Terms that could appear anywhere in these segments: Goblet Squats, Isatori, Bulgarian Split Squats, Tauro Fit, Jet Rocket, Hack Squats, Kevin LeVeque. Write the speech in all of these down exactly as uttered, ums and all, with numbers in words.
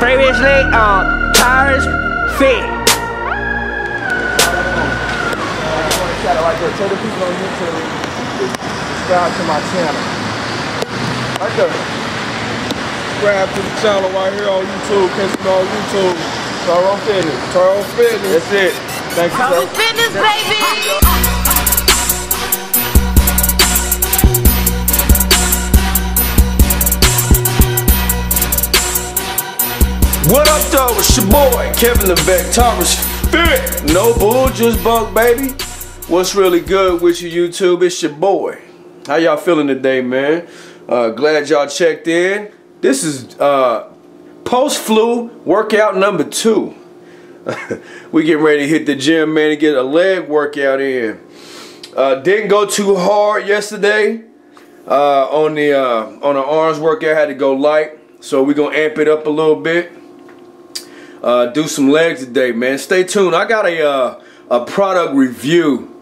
Previously on Tauro Fit. Shadow right there. Tell the people on YouTube to subscribe to my channel. Right there. Subscribe to the channel right here on YouTube. Catch me on YouTube. Tauro Fitness. Tauro Fitness. That's it. Thank you. Tauro Fitness, baby. What up though, it's your boy, Kevin LeVeque, Tauro Fit. No bull, just bunk, baby. What's really good with you, YouTube? It's your boy. How y'all feeling today, man? Uh, glad y'all checked in. This is uh, post-flu workout number two. We getting ready to hit the gym, man, and get a leg workout in. Uh, didn't go too hard yesterday. Uh, on, the, uh, on the arms workout, I had to go light. So we're going to amp it up a little bit. Uh, do some legs today, man. Stay tuned. I got a uh, a product review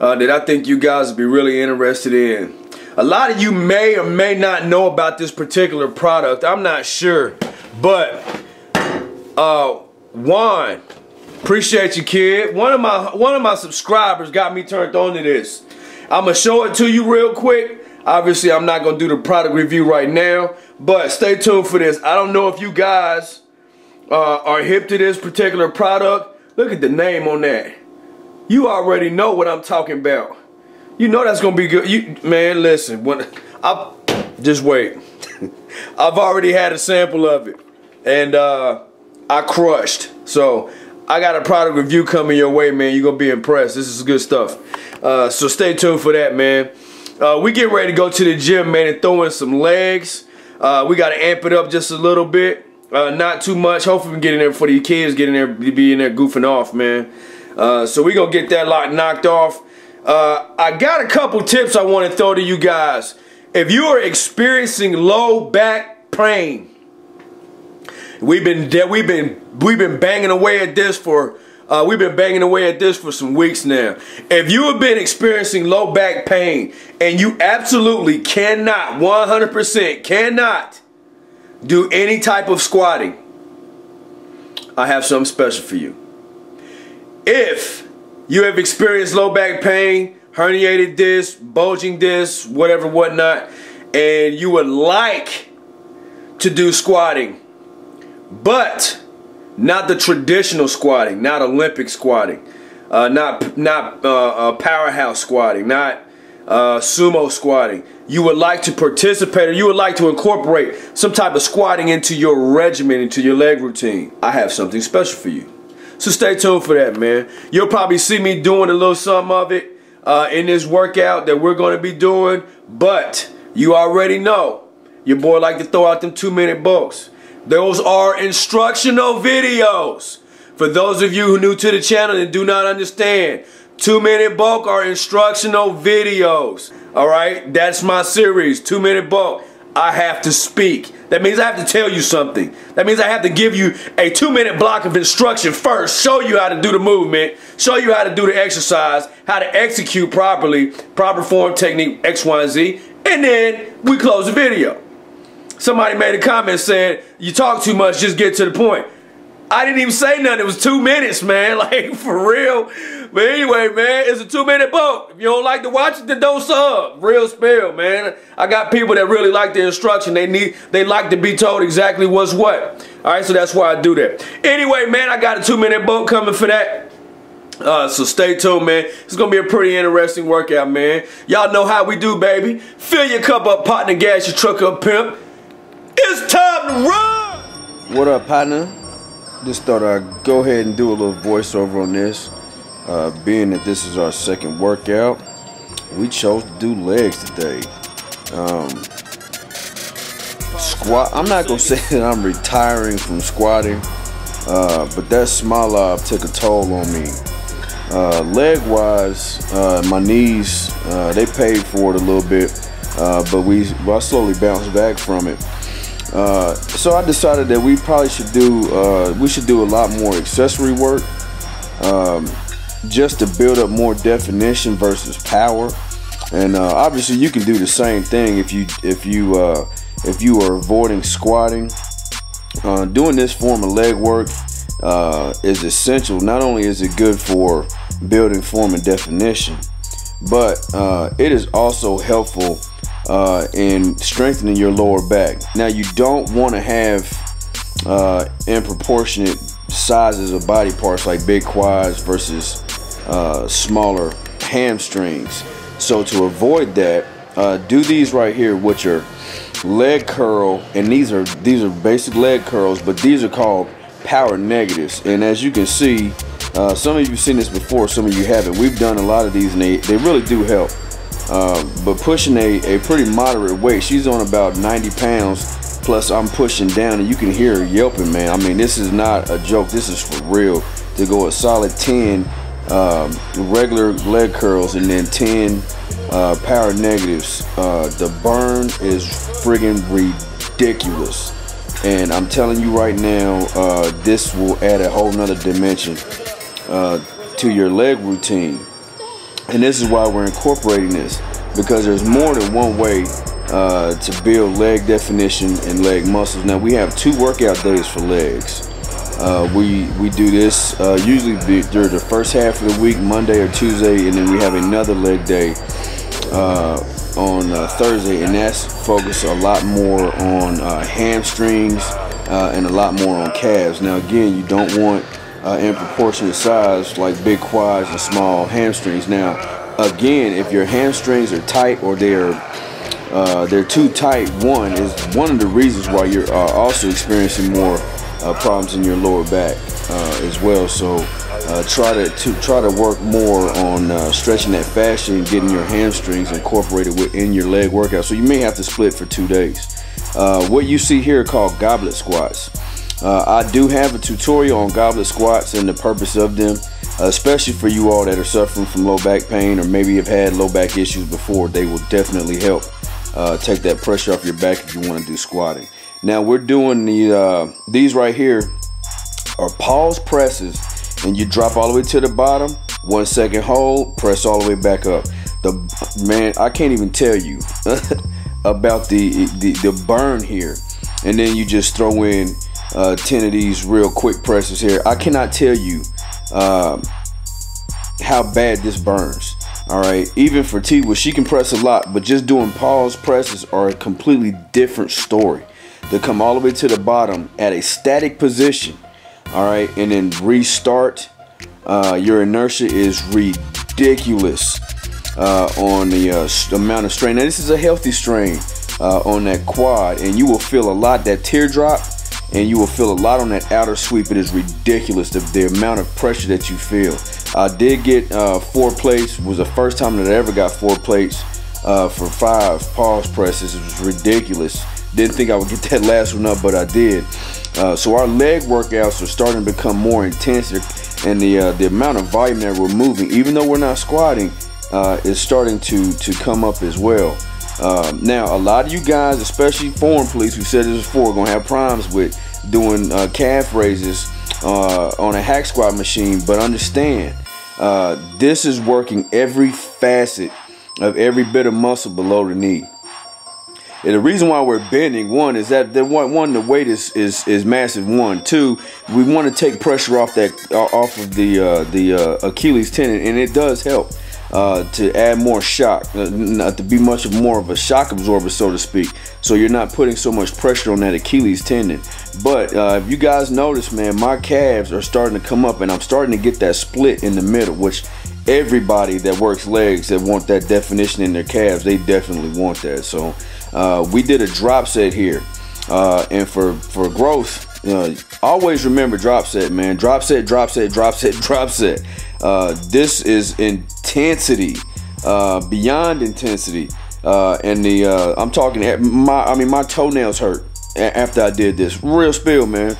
uh, that I think you guys will be really interested in. A lot of you may or may not know about this particular product. I'm not sure, but uh, Juan, appreciate you, kid. One of my one of my subscribers got me turned on to this. I'm gonna show it to you real quick. Obviously, I'm not gonna do the product review right now, but stay tuned for this. I don't know if you guys Uh, are hip to this particular product. Look at the name on that. You already know what I'm talking about. You know that's gonna be good. You, man, listen. When I just wait, I've already had a sample of it, and uh, I crushed. So I got a product review coming your way, man. You're gonna be impressed. This is good stuff. Uh, so stay tuned for that, man. Uh, we get ready to go to the gym, man, and throw in some legs. Uh, we gotta amp it up just a little bit. Uh, not too much. Hopefully we can get in there for the kids, get in there, be in there goofing off, man. Uh, so we gonna get that lot knocked off. Uh, I got a couple tips I want to throw to you guys. If you are experiencing low back pain, we've been we've been we've been banging away at this for uh, we've been banging away at this for some weeks now. If you have been experiencing low back pain and you absolutely cannot, one hundred percent cannot do any type of squatting, I have something special for you. If you have experienced low back pain, herniated disc, bulging disc, whatever, whatnot, and you would like to do squatting, but not the traditional squatting, not Olympic squatting, uh, not not uh, uh, powerhouse squatting, not Uh, sumo squatting, you would like to participate, or you would like to incorporate some type of squatting into your regimen, into your leg routine, I have something special for you. So stay tuned for that, man. You'll probably see me doing a little something of it uh, in this workout that we're going to be doing, but you already know your boy like to throw out them two-minute bulks. Those are instructional videos. For those of you who are new to the channel and do not understand, two-minute bulk are instructional videos. Alright, that's my series, two-minute bulk. I have to speak. That means I have to tell you something. That means I have to give you a two-minute block of instruction first, show you how to do the movement, show you how to do the exercise, how to execute properly, proper form, technique, X, Y, and Z, and then we close the video. Somebody made a comment saying, you talk too much, just get to the point. I didn't even say nothing. It was two minutes, man. Like, for real. But anyway, man, it's a two-minute book. If you don't like to watch it, then don't sub. Real spill, man. I got people that really like the instruction. They need, they like to be told exactly what's what. All right, so that's why I do that. Anyway, man, I got a two-minute book coming for that. Uh, so stay tuned, man. It's going to be a pretty interesting workout, man. Y'all know how we do, baby. Fill your cup up, partner. Gas your truck up, pimp. It's time to run. What up, partner? Just thought I'd go ahead and do a little voiceover on this. Uh, being that this is our second workout, we chose to do legs today. Um, squat. I'm not gonna say that I'm retiring from squatting, uh, but that small lob took a toll on me. Uh, leg-wise, uh, my knees, uh, they paid for it a little bit, uh, but we well, I slowly bounced back from it. Uh, so I decided that we probably should do uh, we should do a lot more accessory work, um, just to build up more definition versus power. And uh, obviously, you can do the same thing if you if you uh, if you are avoiding squatting. Uh, doing this form of leg work uh, is essential. Not only is it good for building form and definition, but uh, it is also helpful uh, in strengthening your lower back. Now, you don't want to have uh, disproportionate sizes of body parts like big quads versus uh, smaller hamstrings. So to avoid that, uh, do these right here, which are leg curl, and these are these are basic leg curls, but these are called power negatives. And as you can see, uh, some of you've seen this before, some of you haven't. We've done a lot of these, and they, they really do help. Uh, but pushing a, a pretty moderate weight, she's on about ninety pounds, plus I'm pushing down, and you can hear her yelping, man. I mean, this is not a joke, this is for real. To go a solid ten um, regular leg curls, and then ten Uh, power negatives, uh, the burn is friggin' ridiculous, and I'm telling you right now, uh, this will add a whole nother dimension uh, to your leg routine. And this is why we're incorporating this, because there's more than one way uh, to build leg definition and leg muscles. Now, we have two workout days for legs. Uh, we we do this uh, usually during the first half of the week, Monday or Tuesday, and then we have another leg day Uh, on uh, Thursday, and that's focused a lot more on uh, hamstrings uh, and a lot more on calves. Now, again, you don't want uh, disproportionate size like big quads and small hamstrings. Now, again, if your hamstrings are tight or they're uh, they're too tight, one is one of the reasons why you're uh, also experiencing more uh, problems in your lower back uh, as well. So. Uh, try to, to try to work more on uh, stretching that fascia and getting your hamstrings incorporated within your leg workout. So you may have to split for two days. Uh, what you see here are called goblet squats. Uh, I do have a tutorial on goblet squats and the purpose of them, especially for you all that are suffering from low back pain or maybe have had low back issues before. They will definitely help uh, take that pressure off your back if you want to do squatting. Now, we're doing the uh, these right here are pause presses. And you drop all the way to the bottom, one second hold, press all the way back up. The man, I can't even tell you about the, the the burn here. And then you just throw in uh, ten of these real quick presses here. I cannot tell you uh, how bad this burns. All right, even for T, well, she can press a lot, but just doing pause presses are a completely different story. They come all the way to the bottom at a static position. Alright, and then restart. Uh, your inertia is ridiculous uh, on the uh, amount of strain. Now, this is a healthy strain uh, on that quad, and you will feel a lot that teardrop, and you will feel a lot on that outer sweep. It is ridiculous, the, the amount of pressure that you feel. I did get uh, four plates. It was the first time that I ever got four plates uh, for five pause presses. It was ridiculous. Didn't think I would get that last one up, but I did. Uh, so our leg workouts are starting to become more intense, and the uh, the amount of volume that we're moving, even though we're not squatting, uh, is starting to to come up as well. Uh, now, a lot of you guys, especially foreign police, we said this before, are gonna have problems with doing uh, calf raises uh, on a hack squat machine. But understand, uh, this is working every facet of every bit of muscle below the knee. And the reason why we're bending, one, is that the one, one the weight is, is is massive. One, two, we want to take pressure off that off of the uh, the uh, Achilles tendon, and it does help uh, to add more shock, uh, not to be much of more of a shock absorber, so to speak. So you're not putting so much pressure on that Achilles tendon. But uh, if you guys notice, man, my calves are starting to come up, and I'm starting to get that split in the middle, which everybody that works legs that want that definition in their calves, they definitely want that. So. Uh, we did a drop set here, uh, and for for growth, uh, always remember drop set, man. Drop set, drop set, drop set, drop set. Uh, this is intensity, uh, beyond intensity, uh, and the uh, I'm talking. My I mean, my toenails hurt after I did this. Real spill, man.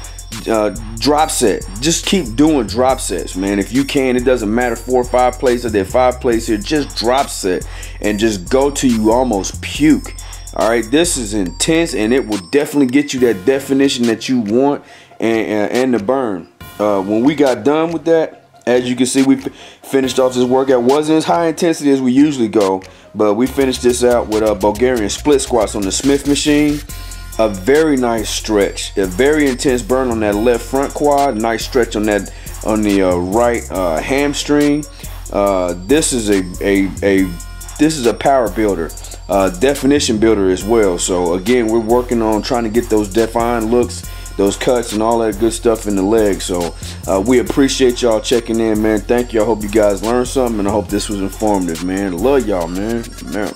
Uh, drop set. Just keep doing drop sets, man. If you can, it doesn't matter. Four or five plates. I did five plates here. Just drop set and just go till you almost puke. All right, this is intense, and it will definitely get you that definition that you want, and, and, and the burn. Uh, when we got done with that, as you can see, we finished off this workout. Wasn't as high intensity as we usually go, but we finished this out with uh, Bulgarian split squats on the Smith machine. a very nice stretch, a very intense burn on that left front quad, nice stretch on that on the uh, right uh, hamstring. Uh, this is a, a, a this is a power builder, uh, definition builder as well. So again, we're working on trying to get those defined looks, those cuts and all that good stuff in the leg. So uh, we appreciate y'all checking in, man. Thank you. I hope you guys learned something, and I hope this was informative, man. Love y'all, man. man.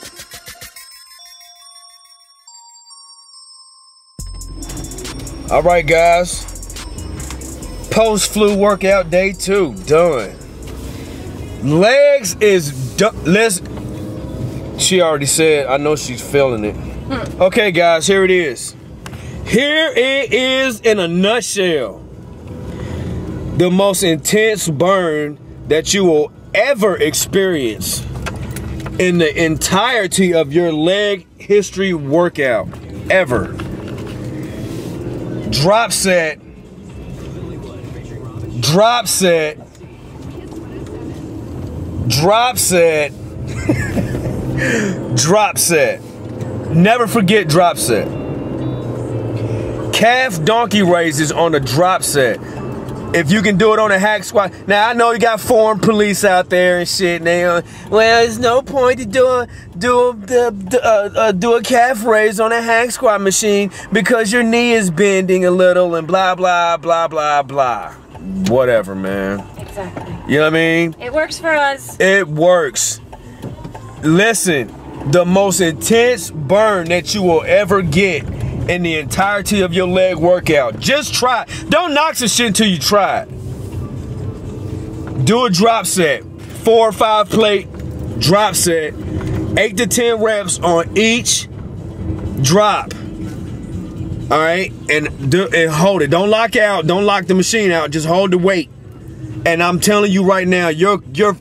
All right, guys. Post-flu workout day two. Done. Legs is done. Let's... She already said, I know she's feeling it. Hmm. Okay, guys, here it is. Here it is in a nutshell. The most intense burn that you will ever experience in the entirety of your leg history workout ever. Drop set, drop set, drop set, drop set. Never forget drop set. Calf donkey raises on a drop set. If you can do it on a hack squat. Now, I know you got foreign police out there and shit. And they, uh, well, there's no point to do, do, do, do, uh, uh, do a calf raise on a hack squat machine because your knee is bending a little and blah, blah, blah, blah, blah. Whatever, man. Exactly. You know what I mean? It works for us. It works. Listen, the most intense burn that you will ever get in the entirety of your leg workout. Just try it. Don't knock some shit until you try it. Do a drop set. Four or five plate drop set. Eight to ten reps on each drop. All right? And, do, and hold it. Don't lock out. Don't lock the machine out. Just hold the weight. And I'm telling you right now, you're, you're,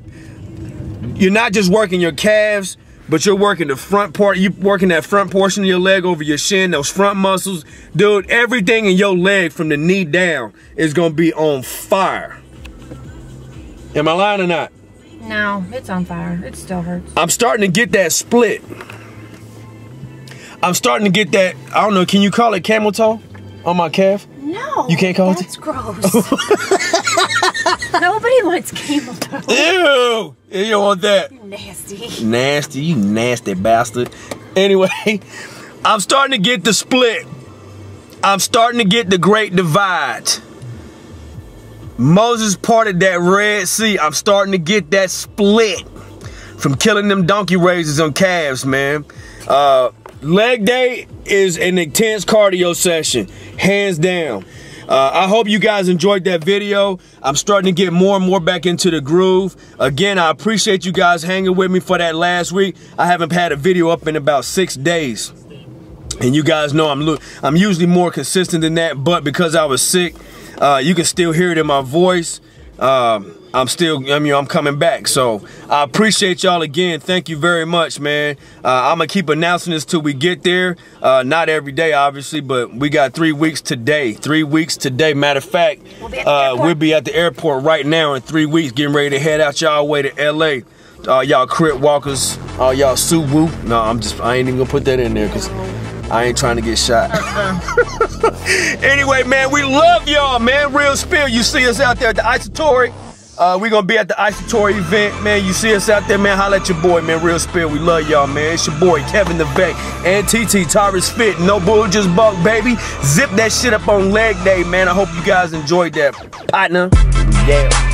you're not just working your calves, but you're working the front part, you're working that front portion of your leg over your shin, those front muscles. Dude, everything in your leg from the knee down is gonna be on fire. Am I lying or not? No, it's on fire. It still hurts. I'm starting to get that split. I'm starting to get that, I don't know, can you call it camel toe on my calf? No. You can't call it? That's gross. Nobody wants camel toe. Ew! You don't want that. You nasty. Nasty, you nasty bastard. Anyway, I'm starting to get the split. I'm starting to get the great divide. Moses parted that Red Sea. I'm starting to get that split from killing them donkey raises on calves, man. Uh, leg day is an intense cardio session, hands down. Uh, I hope you guys enjoyed that video. I'm starting to get more and more back into the groove. Again, I appreciate you guys hanging with me for that last week. I haven't had a video up in about six days. And you guys know I'm I'm usually more consistent than that, but because I was sick, uh, you can still hear it in my voice. Um, I'm still, I mean, I'm coming back. So I appreciate y'all again. Thank you very much, man. Uh, I'm going to keep announcing this till we get there. Uh, not every day, obviously, but we got three weeks today. Three weeks today. Matter of fact, we'll be at the, uh, we'll be at the airport right now in three weeks, getting ready to head out y'all way to L A. Uh, y'all crib walkers, uh, y'all Suwoo. No, I'm just, I ain't even going to put that in there because I ain't trying to get shot. Anyway, man, we love y'all, man. Real spill. You see us out there at the Isatori. Uh, we're going to be at the Isatori event, man. You see us out there, man. Holla at your boy, man. Real spill. We love y'all, man. It's your boy, Kevin LeVeque and T T, Tauro Fit. No bull, just buck, baby. Zip that shit up on leg day, man. I hope you guys enjoyed that, partner. Yeah.